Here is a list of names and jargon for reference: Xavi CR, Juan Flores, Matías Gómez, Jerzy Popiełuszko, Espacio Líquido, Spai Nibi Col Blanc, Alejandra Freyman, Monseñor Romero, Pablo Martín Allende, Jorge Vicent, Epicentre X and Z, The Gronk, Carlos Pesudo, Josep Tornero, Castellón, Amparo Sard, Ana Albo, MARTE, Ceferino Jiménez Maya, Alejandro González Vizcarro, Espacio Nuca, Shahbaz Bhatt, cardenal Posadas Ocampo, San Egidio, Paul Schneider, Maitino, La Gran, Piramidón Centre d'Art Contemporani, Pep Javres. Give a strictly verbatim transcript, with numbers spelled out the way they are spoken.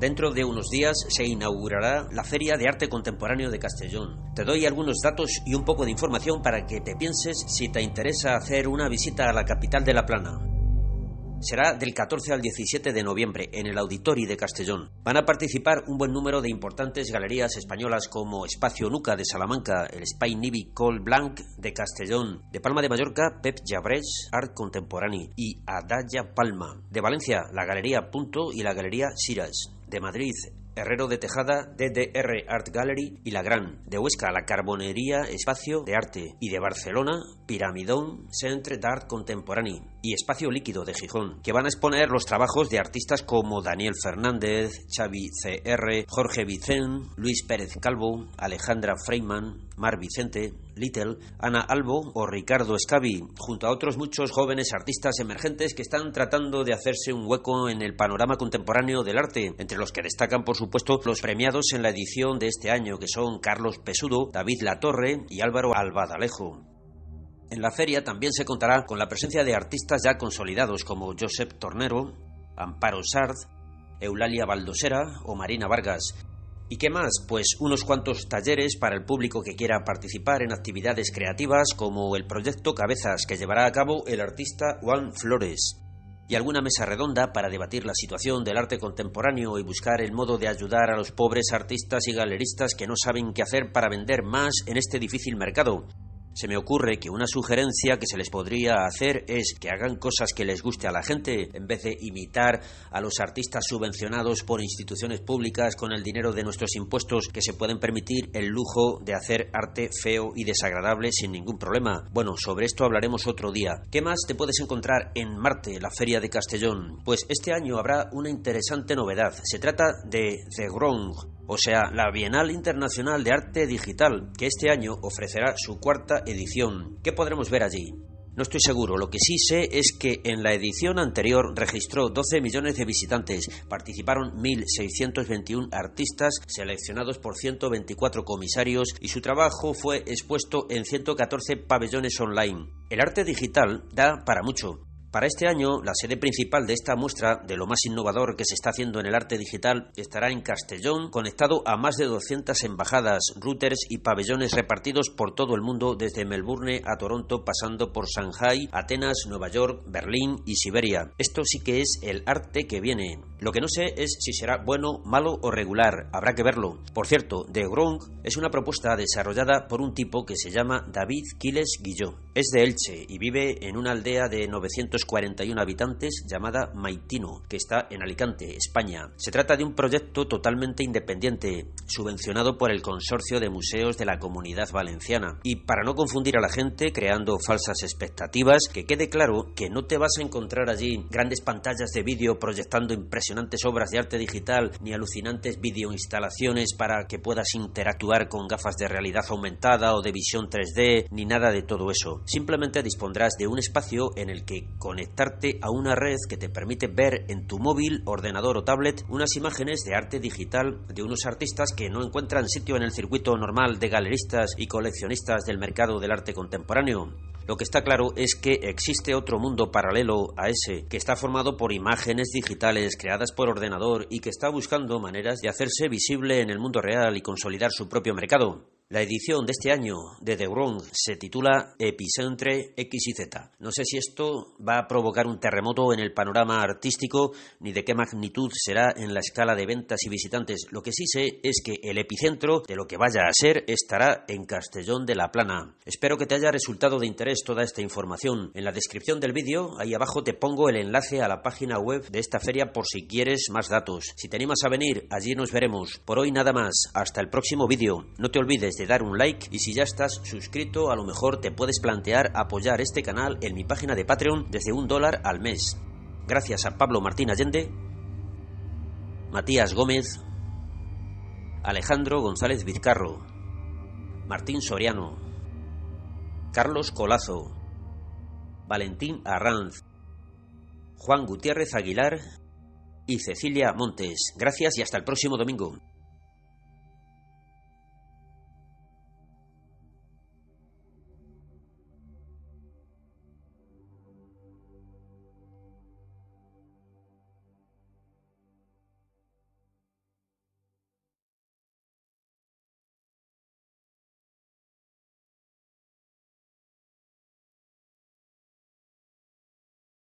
Dentro de unos días se inaugurará la Feria de Arte Contemporáneo de Castellón. Te doy algunos datos y un poco de información para que te pienses si te interesa hacer una visita a la capital de La Plana. Será del catorce al diecisiete de noviembre en el Auditori de Castellón. Van a participar un buen número de importantes galerías españolas como Espacio Nuca de Salamanca, el Spai Nibi Col Blanc de Castellón, de Palma de Mallorca, Pep Javres Art Contemporani y Adaya Palma, de Valencia, la Galería Punto y la Galería Siras, de Madrid, Herrero de Tejada D D R Art Gallery y La Gran, de Huesca, la Carbonería Espacio de Arte y de Barcelona, Piramidón Centre d'Art Contemporani y Espacio Líquido de Gijón, que van a exponer los trabajos de artistas como Daniel Fernández, Xavi C R, Jorge Vicent, Luis Pérez Calvo, Alejandra Freyman, Mar Vicente, Little, Ana Albo o Ricardo Escavi, junto a otros muchos jóvenes artistas emergentes que están tratando de hacerse un hueco en el panorama contemporáneo del arte, entre los que destacan por su Por supuesto los premiados en la edición de este año, que son Carlos Pesudo, David Latorre y Álvaro Albadalejo. En la feria también se contará con la presencia de artistas ya consolidados como Josep Tornero, Amparo Sard, Eulalia Baldosera o Marina Vargas. ¿Y qué más? Pues unos cuantos talleres para el público que quiera participar en actividades creativas como el proyecto Cabezas, que llevará a cabo el artista Juan Flores, y alguna mesa redonda para debatir la situación del arte contemporáneo y buscar el modo de ayudar a los pobres artistas y galeristas que no saben qué hacer para vender más en este difícil mercado. Se me ocurre que una sugerencia que se les podría hacer es que hagan cosas que les guste a la gente, en vez de imitar a los artistas subvencionados por instituciones públicas con el dinero de nuestros impuestos, que se pueden permitir el lujo de hacer arte feo y desagradable sin ningún problema. Bueno, sobre esto hablaremos otro día. ¿Qué más te puedes encontrar en Marte, la Feria de Castellón? Pues este año habrá una interesante novedad. Se trata de The Wrong, o sea, la Bienal Internacional de Arte Digital, que este año ofrecerá su cuarta edición. ¿Qué podremos ver allí? No estoy seguro, lo que sí sé es que en la edición anterior registró doce millones de visitantes, participaron mil seiscientos veintiuno artistas seleccionados por ciento veinticuatro comisarios y su trabajo fue expuesto en ciento catorce pabellones online. El arte digital da para mucho. Para este año, la sede principal de esta muestra de lo más innovador que se está haciendo en el arte digital estará en Castellón, conectado a más de doscientas embajadas, routers y pabellones repartidos por todo el mundo, desde Melbourne a Toronto, pasando por Shanghái, Atenas, Nueva York, Berlín y Siberia. Esto sí que es el arte que viene. Lo que no sé es si será bueno, malo o regular. Habrá que verlo. Por cierto, The Gronk es una propuesta desarrollada por un tipo que se llama David Quiles Guillot. Es de Elche y vive en una aldea de novecientos cuarenta y uno habitantes llamada Maitino, que está en Alicante, España. Se trata de un proyecto totalmente independiente, subvencionado por el Consorcio de Museos de la Comunidad Valenciana. Y para no confundir a la gente creando falsas expectativas, que quede claro que no te vas a encontrar allí grandes pantallas de vídeo proyectando impresionantes obras de arte digital, ni alucinantes videoinstalaciones para que puedas interactuar con gafas de realidad aumentada o de visión tres D, ni nada de todo eso. Simplemente dispondrás de un espacio en el que conectarte a una red que te permite ver en tu móvil, ordenador o tablet unas imágenes de arte digital de unos artistas que no encuentran sitio en el circuito normal de galeristas y coleccionistas del mercado del arte contemporáneo. Lo que está claro es que existe otro mundo paralelo a ese, que está formado por imágenes digitales creadas por ordenador y que está buscando maneras de hacerse visible en el mundo real y consolidar su propio mercado. La edición de este año de The Gronk se titula Epicentre X y Z. No sé si esto va a provocar un terremoto en el panorama artístico, ni de qué magnitud será en la escala de ventas y visitantes. Lo que sí sé es que el epicentro de lo que vaya a ser estará en Castellón de la Plana. Espero que te haya resultado de interés toda esta información. En la descripción del vídeo, ahí abajo te pongo el enlace a la página web de esta feria por si quieres más datos. Si te animas a venir, allí nos veremos. Por hoy nada más. Hasta el próximo vídeo. No te olvides de dar un like, y si ya estás suscrito, a lo mejor te puedes plantear apoyar este canal en mi página de Patreon desde un dólar al mes. Gracias a Pablo Martín Allende, Matías Gómez, Alejandro González Vizcarro, Martín Soriano, Carlos Colazo, Valentín Arranz, Juan Gutiérrez Aguilar y Cecilia Montes. Gracias y hasta el próximo domingo.